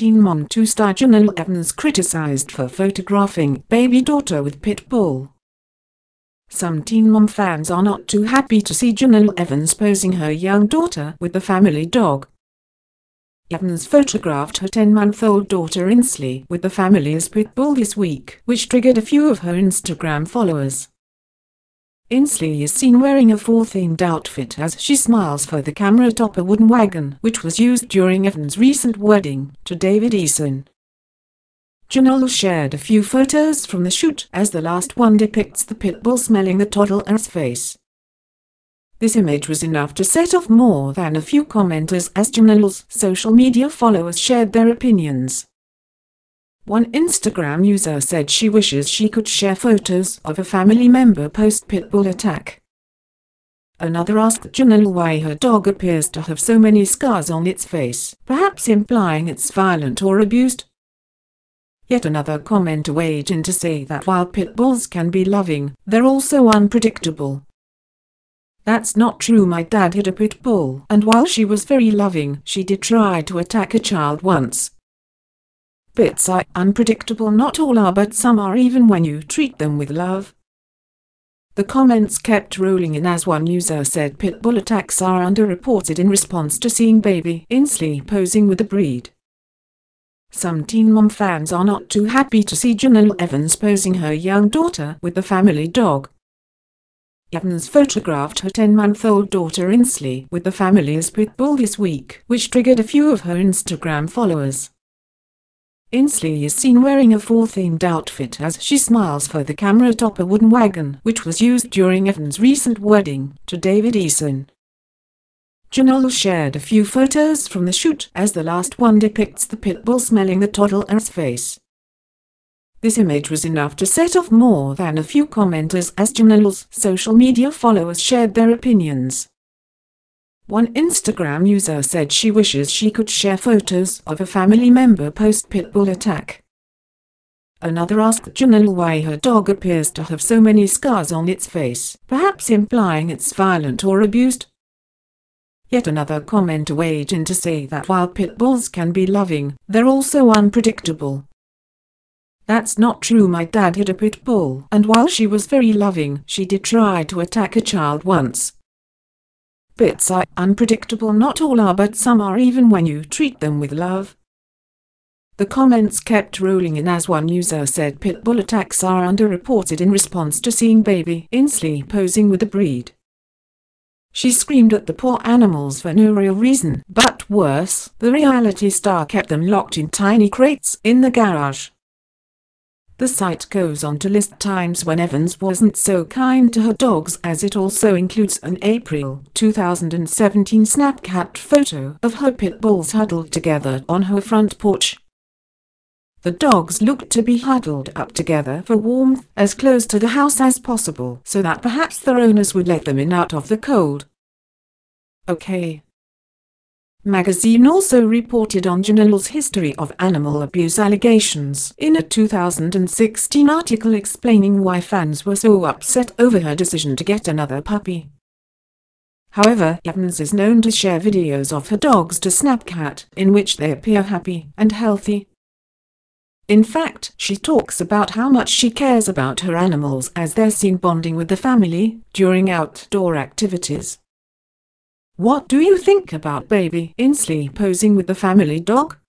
Teen Mom 2 star Jenelle Evans criticized for photographing baby daughter with Pitbull. Some Teen Mom fans are not too happy to see Jenelle Evans posing her young daughter with the family dog. Evans photographed her 10-month-old daughter Ensley with the family's Pitbull this week, which triggered a few of her Instagram followers. Ensley is seen wearing a fall-themed outfit as she smiles for the camera atop a wooden wagon which was used during Evans' recent wedding to David Eason. Jenelle shared a few photos from the shoot, as the last one depicts the Pitbull smelling the toddler's face. This image was enough to set off more than a few commenters as Jenelle's social media followers shared their opinions. One Instagram user said she wishes she could share photos of a family member post-Pitbull attack. Another asked Jenelle why her dog appears to have so many scars on its face, perhaps implying it's violent or abused. Yet another commenter weighed in to say that while Pitbulls can be loving, they're also unpredictable. "That's not true. My dad had a Pitbull, and while she was very loving, she did try to attack a child once. Pits are unpredictable. Not all are, but some are, even when you treat them with love." The comments kept rolling in as one user said Pitbull attacks are underreported in response to seeing baby Ensley posing with the breed. Some Teen Mom fans are not too happy to see Jenelle Evans posing her young daughter with the family dog. Evans photographed her 10-month-old daughter Ensley with the family's Pitbull this week, which triggered a few of her Instagram followers. Ensley is seen wearing a fall-themed outfit as she smiles for the camera atop a wooden wagon which was used during Evans' recent wedding to David Eason. Jenelle shared a few photos from the shoot, as the last one depicts the Pitbull smelling the toddler's face. This image was enough to set off more than a few commenters as Jenelle's social media followers shared their opinions. One Instagram user said she wishes she could share photos of a family member post-Pitbull attack. Another asked Jenelle why her dog appears to have so many scars on its face, perhaps implying it's violent or abused. Yet another commenter weighed in to say that while Pitbulls can be loving, they're also unpredictable. "That's not true. My dad had a Pitbull, and while she was very loving, she did try to attack a child once. Pits are unpredictable. Not all are, but some are, even when you treat them with love." The comments kept rolling in as one user said Pitbull attacks are underreported in response to seeing baby Ensley posing with the breed. She screamed at the poor animals for no real reason, but worse, the reality star kept them locked in tiny crates in the garage. The site goes on to list times when Evans wasn't so kind to her dogs, as it also includes an April 2017 Snapchat photo of her Pitbulls huddled together on her front porch. The dogs looked to be huddled up together for warmth, as close to the house as possible, so that perhaps their owners would let them in out of the cold. OK Magazine also reported on Jenelle's history of animal abuse allegations in a 2016 article explaining why fans were so upset over her decision to get another puppy. However, Evans is known to share videos of her dogs to Snapchat in which they appear happy and healthy. In fact, she talks about how much she cares about her animals as they're seen bonding with the family during outdoor activities. What do you think about baby Ensley posing with the family dog?